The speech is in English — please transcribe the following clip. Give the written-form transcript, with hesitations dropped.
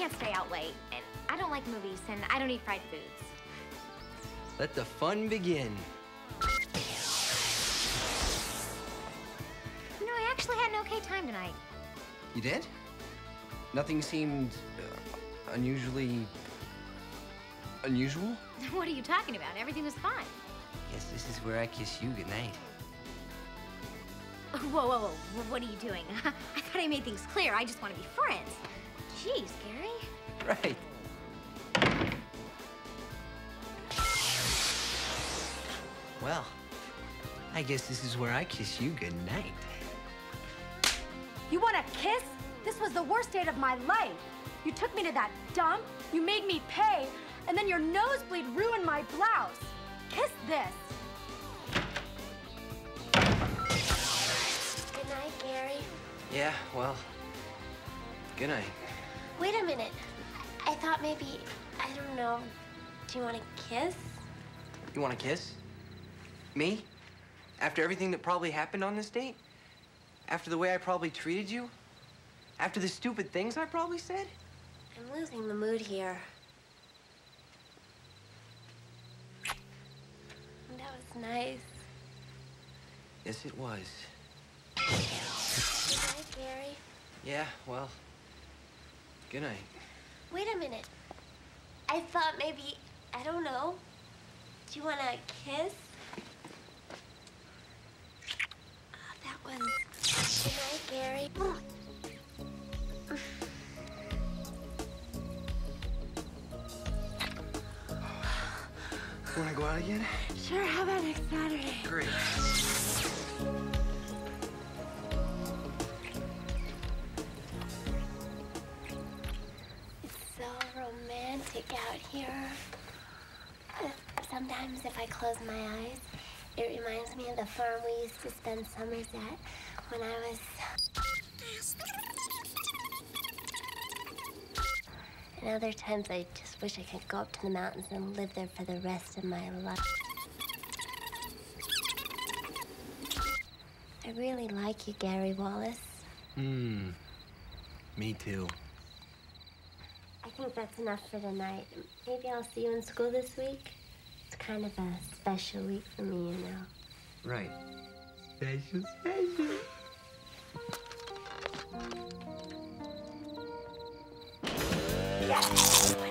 can't stay out late, and I don't like movies, and I don't eat fried foods. Let the fun begin. You know, I actually had an okay time tonight. You did? Nothing seemed unusual? What are you talking about? Everything was fine. Guess this is where I kiss you goodnight. Whoa, whoa, whoa. What are you doing? I thought I made things clear. I just want to be friends. Jeez, Gary. Right. Well, I guess this is where I kiss you goodnight. You want a kiss? This was the worst date of my life. You took me to that dump, you made me pay, and then your nosebleed ruined my blouse. Kiss this. Good night, Gary. Yeah, well, good night. Wait a minute. I thought maybe, I don't know, do you want to kiss? You want to kiss? Me? After everything that probably happened on this date? After the way I probably treated you? After the stupid things I probably said? I'm losing the mood here. That was nice. Yes, it was. Good night, Gary. Yeah, well, good night. Wait a minute. I thought maybe, I don't know, do you want to kiss? Oh, that was... Good night, Gary. You wanna go out again? Sure, how about next Saturday? Great. It's so romantic out here. Sometimes if I close my eyes, it reminds me of the farm we used to spend summers at when I was... And other times, I just wish I could go up to the mountains and live there for the rest of my life. I really like you, Gary Wallace. Hmm. Me too. I think that's enough for tonight. Maybe I'll see you in school this week. It's kind of a special week for me, you know. Right. Special, special. Yes.